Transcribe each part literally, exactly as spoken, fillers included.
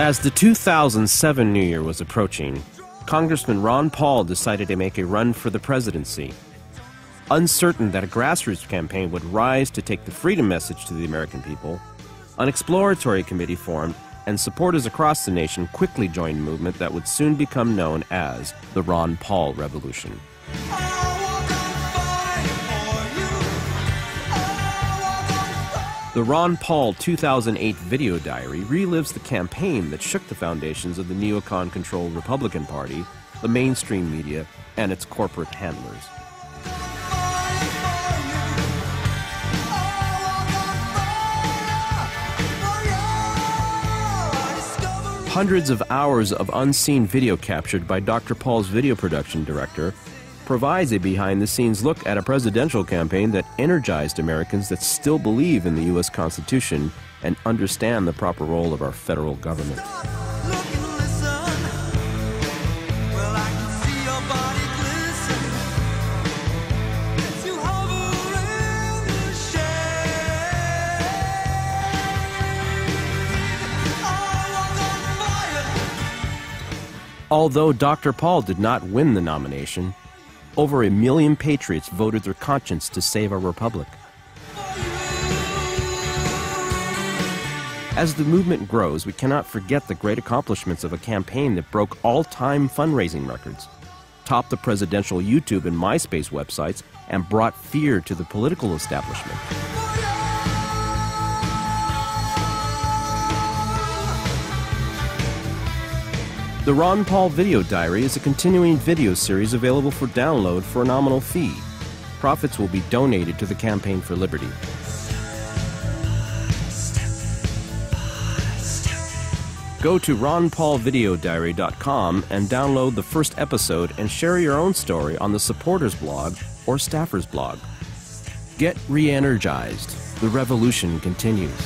As the two thousand seven New Year was approaching, Congressman Ron Paul decided to make a run for the presidency. Uncertain that a grassroots campaign would rise to take the freedom message to the American people, an exploratory committee formed, and supporters across the nation quickly joined a movement that would soon become known as the Ron Paul Revolution. The Ron Paul two thousand eight Video Diary relives the campaign that shook the foundations of the neocon-controlled Republican Party, the mainstream media, and its corporate handlers. Hundreds of hours of unseen video captured by Doctor Paul's video production director provides a behind-the-scenes look at a presidential campaign that energized Americans that still believe in the U S Constitution and understand the proper role of our federal government. Although Doctor Paul did not win the nomination, over a million patriots voted their conscience to save our republic. As the movement grows, we cannot forget the great accomplishments of a campaign that broke all-time fundraising records, topped the presidential YouTube and MySpace websites, and brought fear to the political establishment. The Ron Paul Video Diary is a continuing video series available for download for a nominal fee. Profits will be donated to the Campaign for Liberty. Go to Ron Paul Video Diary dot com and download the first episode and share your own story on the supporters blog or staffers blog. Get re-energized. The revolution continues.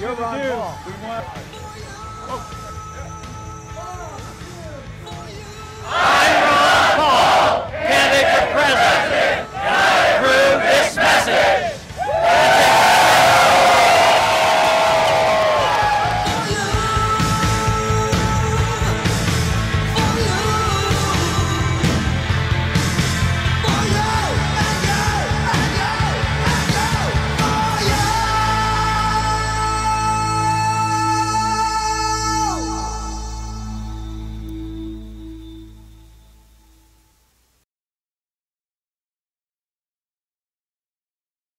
You're Ron Paul. We want